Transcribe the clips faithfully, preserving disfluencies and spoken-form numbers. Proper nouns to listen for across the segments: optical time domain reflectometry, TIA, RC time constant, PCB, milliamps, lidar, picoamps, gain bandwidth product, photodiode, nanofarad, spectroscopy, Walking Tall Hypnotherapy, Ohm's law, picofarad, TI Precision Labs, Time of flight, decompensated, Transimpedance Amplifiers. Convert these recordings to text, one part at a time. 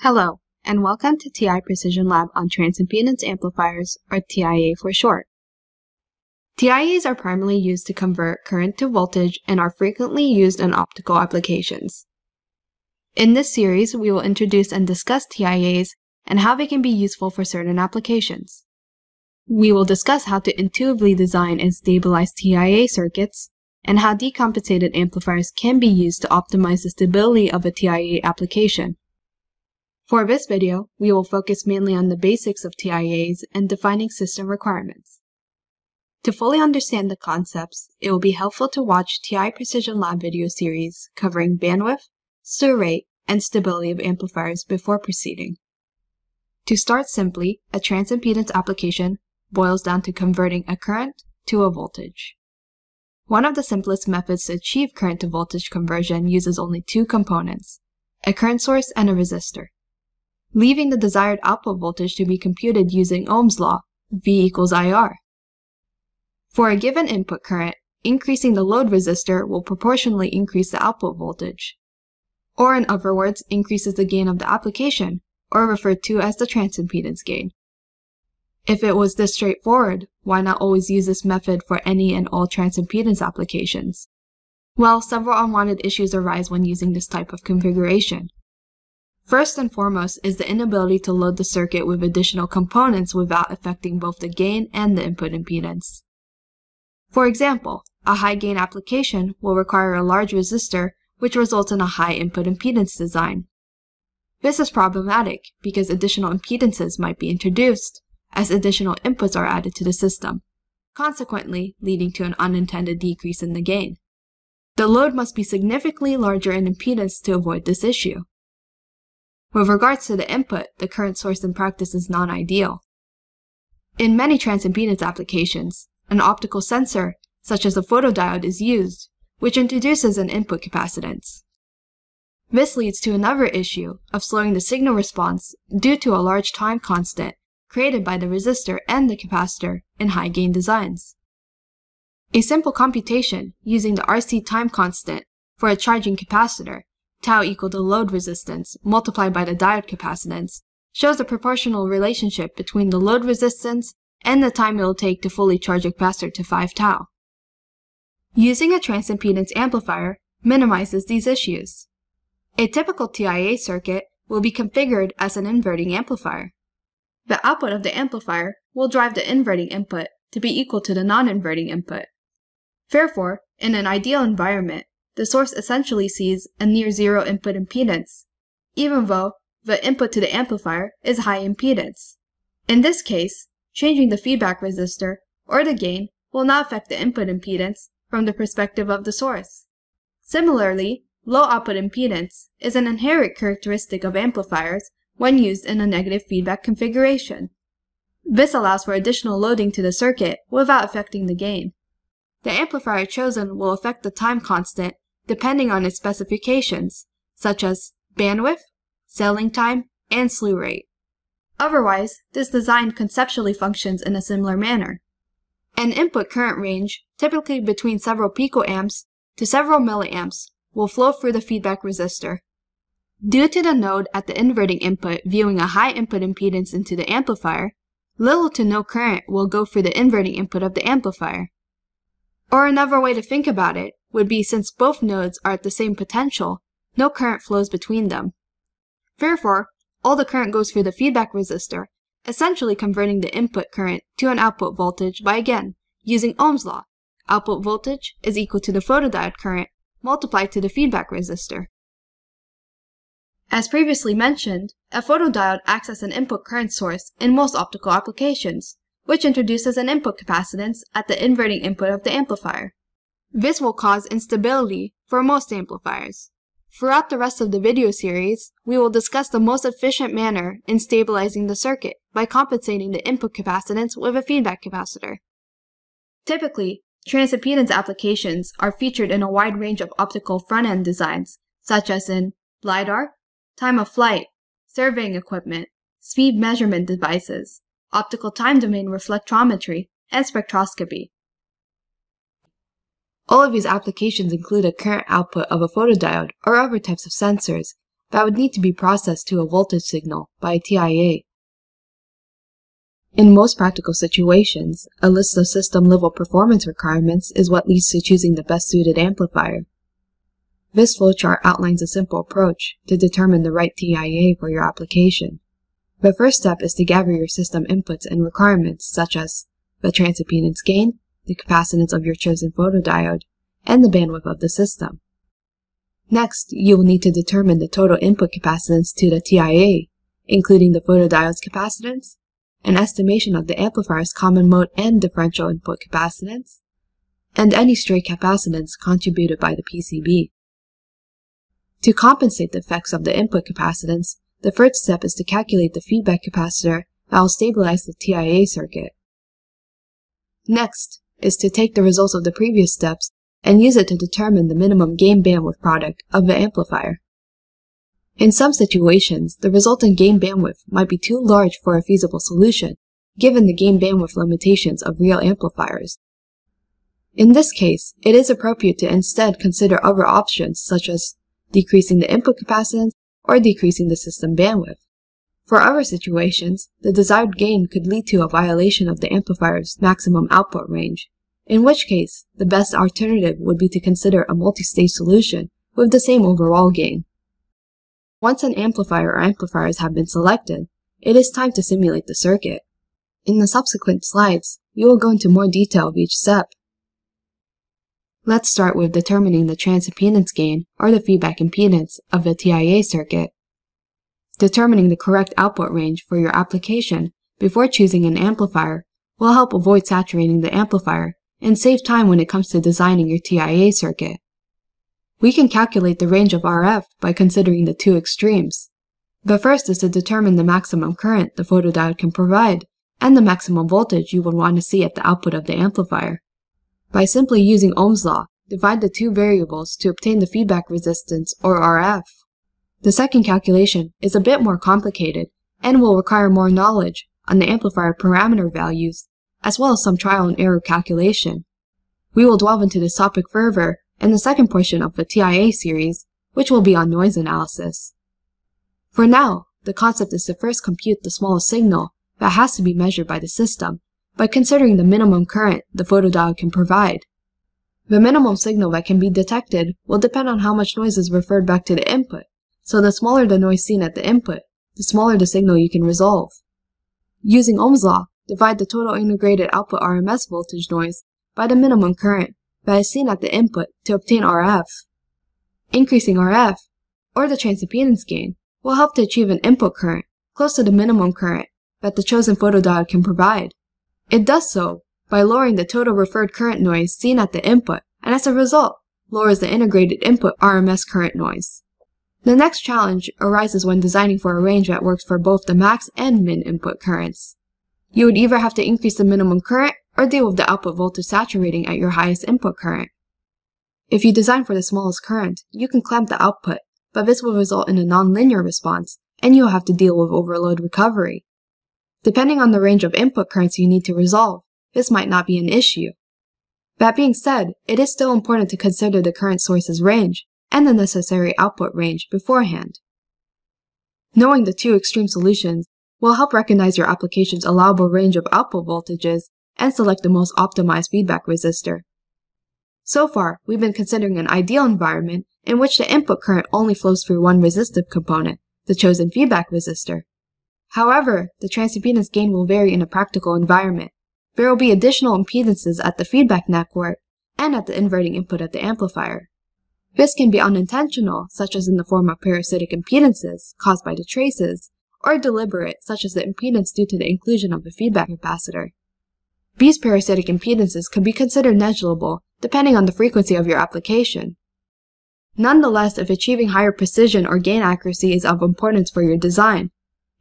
Hello, and welcome to T I Precision Lab on Transimpedance Amplifiers, or T I A for short. T I As are primarily used to convert current to voltage and are frequently used in optical applications. In this series, we will introduce and discuss T I As and how they can be useful for certain applications. We will discuss how to intuitively design and stabilize T I A circuits, and how decompensated amplifiers can be used to optimize the stability of a T I A application. For this video, we will focus mainly on the basics of T I As and defining system requirements. To fully understand the concepts, it will be helpful to watch T I Precision Lab video series covering bandwidth, slew rate, and stability of amplifiers before proceeding. To start simply, a transimpedance application boils down to converting a current to a voltage. One of the simplest methods to achieve current to voltage conversion uses only two components, a current source and a resistor, leaving the desired output voltage to be computed using Ohm's law, V equals I R. For a given input current, increasing the load resistor will proportionally increase the output voltage, or in other words, increases the gain of the application, or referred to as the transimpedance gain. If it was this straightforward, why not always use this method for any and all transimpedance applications? Well, several unwanted issues arise when using this type of configuration. First and foremost is the inability to load the circuit with additional components without affecting both the gain and the input impedance. For example, a high-gain application will require a large resistor, which results in a high input impedance design. This is problematic because additional impedances might be introduced, as additional inputs are added to the system, consequently leading to an unintended decrease in the gain. The load must be significantly larger in impedance to avoid this issue. With regards to the input, the current source in practice is non-ideal. In many transimpedance applications, an optical sensor, such as a photodiode, is used, which introduces an input capacitance. This leads to another issue of slowing the signal response due to a large time constant created by the resistor and the capacitor in high-gain designs. A simple computation using the R C time constant for a charging capacitor, tau equal to load resistance multiplied by the diode capacitance, shows a proportional relationship between the load resistance and the time it will take to fully charge a capacitor to five tau. Using a transimpedance amplifier minimizes these issues. A typical T I A circuit will be configured as an inverting amplifier. The output of the amplifier will drive the inverting input to be equal to the non-inverting input. Therefore, in an ideal environment, the source essentially sees a near-zero input impedance, even though the input to the amplifier is high impedance. In this case, changing the feedback resistor or the gain will not affect the input impedance from the perspective of the source. Similarly, low output impedance is an inherent characteristic of amplifiers when used in a negative feedback configuration. This allows for additional loading to the circuit without affecting the gain. The amplifier chosen will affect the time constant depending on its specifications, such as bandwidth, sailing time, and slew rate. Otherwise, this design conceptually functions in a similar manner. An input current range, typically between several picoamps to several milliamps, will flow through the feedback resistor. Due to the node at the inverting input viewing a high input impedance into the amplifier, little to no current will go through the inverting input of the amplifier. Or another way to think about it would be, since both nodes are at the same potential, no current flows between them. Therefore, all the current goes through the feedback resistor, essentially converting the input current to an output voltage by, again, using Ohm's law. Output voltage is equal to the photodiode current multiplied to the feedback resistor. As previously mentioned, a photodiode acts as an input current source in most optical applications, which introduces an input capacitance at the inverting input of the amplifier. This will cause instability for most amplifiers. Throughout the rest of the video series, we will discuss the most efficient manner in stabilizing the circuit by compensating the input capacitance with a feedback capacitor. Typically, transimpedance applications are featured in a wide range of optical front-end designs, such as in lidar, time of flight, surveying equipment, speed measurement devices, optical time domain reflectometry, and spectroscopy. All of these applications include a current output of a photodiode or other types of sensors that would need to be processed to a voltage signal by a T I A. In most practical situations, a list of system-level performance requirements is what leads to choosing the best-suited amplifier. This flowchart outlines a simple approach to determine the right T I A for your application. The first step is to gather your system inputs and requirements such as the transimpedance gain, the capacitance of your chosen photodiode, and the bandwidth of the system. Next, you will need to determine the total input capacitance to the T I A, including the photodiode's capacitance, an estimation of the amplifier's common mode and differential input capacitance, and any stray capacitance contributed by the P C B. To compensate the effects of the input capacitance, the first step is to calculate the feedback capacitor that will stabilize the T I A circuit. Next is to take the results of the previous steps and use it to determine the minimum gain bandwidth product of the amplifier. In some situations, the resultant gain bandwidth might be too large for a feasible solution, given the gain bandwidth limitations of real amplifiers. In this case, it is appropriate to instead consider other options such as decreasing the input capacitance or decreasing the system bandwidth. For other situations, the desired gain could lead to a violation of the amplifier's maximum output range, in which case, the best alternative would be to consider a multi-stage solution with the same overall gain. Once an amplifier or amplifiers have been selected, it is time to simulate the circuit. In the subsequent slides, we will go into more detail of each step. Let's start with determining the transimpedance gain, or the feedback impedance, of the T I A circuit. Determining the correct output range for your application before choosing an amplifier will help avoid saturating the amplifier and save time when it comes to designing your T I A circuit. We can calculate the range of R F by considering the two extremes. The first is to determine the maximum current the photodiode can provide and the maximum voltage you would want to see at the output of the amplifier. By simply using Ohm's law, divide the two variables to obtain the feedback resistance, or R F. The second calculation is a bit more complicated and will require more knowledge on the amplifier parameter values, as well as some trial and error calculation. We will delve into this topic further in the second portion of the T I A series, which will be on noise analysis. For now, the concept is to first compute the smallest signal that has to be measured by the system by considering the minimum current the photodiode can provide. The minimum signal that can be detected will depend on how much noise is referred back to the input, so the smaller the noise seen at the input, the smaller the signal you can resolve. Using Ohm's law, divide the total integrated output R M S voltage noise by the minimum current that is seen at the input to obtain R F. Increasing R F, or the transimpedance gain, will help to achieve an input current close to the minimum current that the chosen photodiode can provide. It does so by lowering the total referred current noise seen at the input, and as a result, lowers the integrated input R M S current noise. The next challenge arises when designing for a range that works for both the max and min input currents. You would either have to increase the minimum current or deal with the output voltage saturating at your highest input current. If you design for the smallest current, you can clamp the output, but this will result in a non-linear response, and you'll have to deal with overload recovery. Depending on the range of input currents you need to resolve, this might not be an issue. That being said, it is still important to consider the current source's range and the necessary output range beforehand. Knowing the two extreme solutions will help recognize your application's allowable range of output voltages and select the most optimized feedback resistor. So far, we've been considering an ideal environment in which the input current only flows through one resistive component, the chosen feedback resistor. However, the transimpedance gain will vary in a practical environment. There will be additional impedances at the feedback network and at the inverting input of the amplifier. This can be unintentional, such as in the form of parasitic impedances caused by the traces, or deliberate, such as the impedance due to the inclusion of the feedback capacitor. These parasitic impedances could be considered negligible depending on the frequency of your application. Nonetheless, if achieving higher precision or gain accuracy is of importance for your design,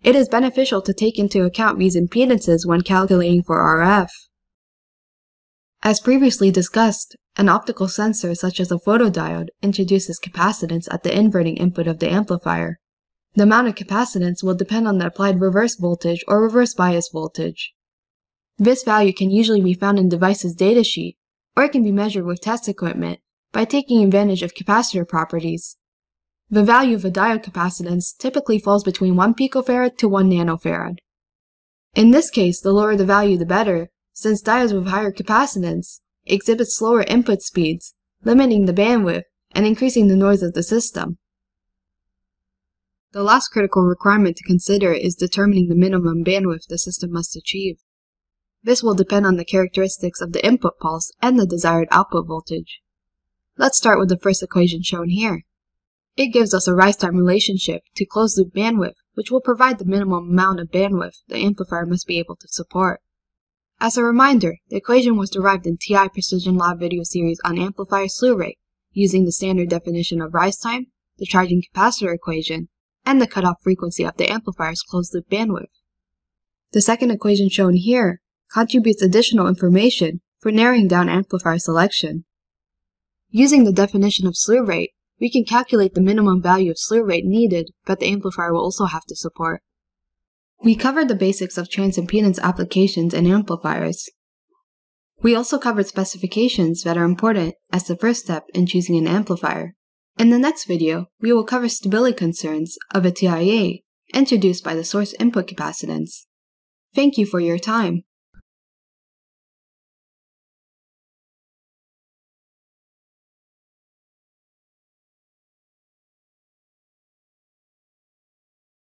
it is beneficial to take into account these impedances when calculating for R F. As previously discussed, an optical sensor such as a photodiode introduces capacitance at the inverting input of the amplifier. The amount of capacitance will depend on the applied reverse voltage or reverse bias voltage. This value can usually be found in device's datasheet or it can be measured with test equipment by taking advantage of capacitor properties. The value of a diode capacitance typically falls between one picofarad to one nanofarad. In this case, the lower the value the better, since diodes with higher capacitance exhibit slower input speeds, limiting the bandwidth and increasing the noise of the system. The last critical requirement to consider is determining the minimum bandwidth the system must achieve. This will depend on the characteristics of the input pulse and the desired output voltage. Let's start with the first equation shown here. It gives us a rise time relationship to closed-loop bandwidth, which will provide the minimum amount of bandwidth the amplifier must be able to support. As a reminder, the equation was derived in T I Precision Lab video series on amplifier slew rate, using the standard definition of rise time, the charging capacitor equation, and the cutoff frequency of the amplifier's closed-loop bandwidth. The second equation shown here contributes additional information for narrowing down amplifier selection. Using the definition of slew rate, we can calculate the minimum value of slew rate needed that the amplifier will also have to support. We covered the basics of transimpedance applications and amplifiers. We also covered specifications that are important as the first step in choosing an amplifier. In the next video, we will cover stability concerns of a T I A introduced by the source input capacitance. Thank you for your time.